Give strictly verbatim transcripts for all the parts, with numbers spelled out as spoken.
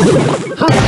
Come on.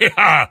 Yeah.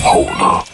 Hold up.